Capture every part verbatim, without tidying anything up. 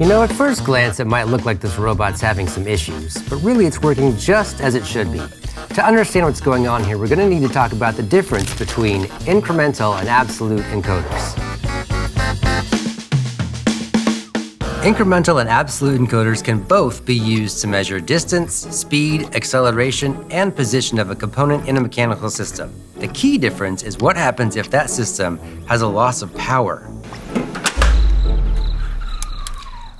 You know, at first glance, it might look like this robot's having some issues, but really it's working just as it should be. To understand what's going on here, we're going to need to talk about the difference between incremental and absolute encoders. Incremental and absolute encoders can both be used to measure distance, speed, acceleration, and position of a component in a mechanical system. The key difference is what happens if that system has a loss of power.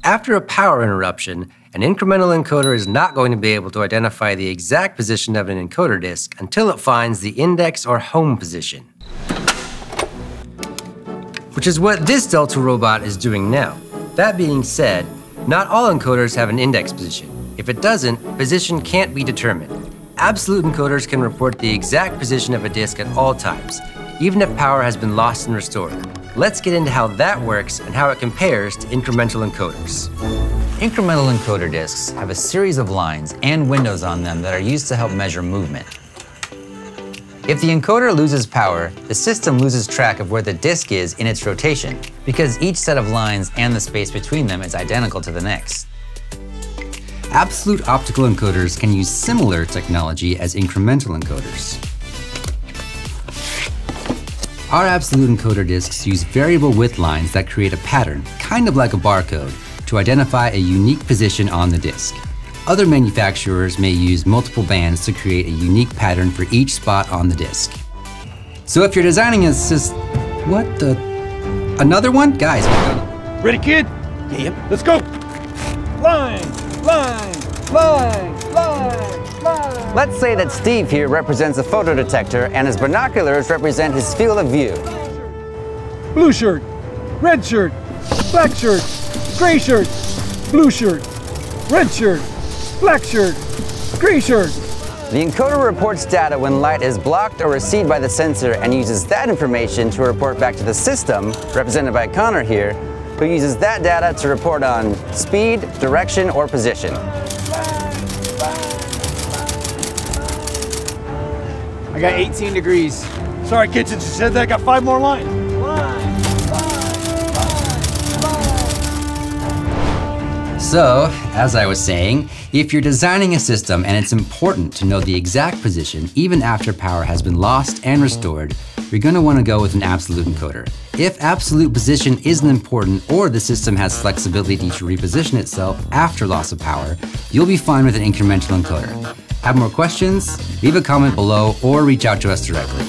After a power interruption, an incremental encoder is not going to be able to identify the exact position of an encoder disc until it finds the index or home position, which is what this Delta robot is doing now. That being said, not all encoders have an index position. If it doesn't, position can't be determined. Absolute encoders can report the exact position of a disk at all times, even if power has been lost and restored. Let's get into how that works and how it compares to incremental encoders. Incremental encoder discs have a series of lines and windows on them that are used to help measure movement. If the encoder loses power, the system loses track of where the disk is in its rotation, because each set of lines and the space between them is identical to the next. Absolute optical encoders can use similar technology as incremental encoders. Our absolute encoder discs use variable width lines that create a pattern, kind of like a barcode, to identify a unique position on the disk. Other manufacturers may use multiple bands to create a unique pattern for each spot on the disk. So if you're designing a system, what the? Another one? Guys, we're gonna... Ready, kid? Yep. Let's go! Line! Line! Line! Line! Line! Let's say that Steve here represents a photo detector and his binoculars represent his field of view. Blue shirt, red shirt, black shirt, gray shirt, blue shirt, red shirt, black shirt, gray shirt. The encoder reports data when light is blocked or receded by the sensor and uses that information to report back to the system, represented by Connor here, who uses that data to report on speed, direction, or position. I got eighteen degrees. Sorry, kids, you said that I got five more lines. Line, line, line, line. So, as I was saying, if you're designing a system and it's important to know the exact position even after power has been lost and restored, you're going to want to go with an absolute encoder. If absolute position isn't important or the system has flexibility to reposition itself after loss of power, you'll be fine with an incremental encoder. Have more questions? Leave a comment below or reach out to us directly.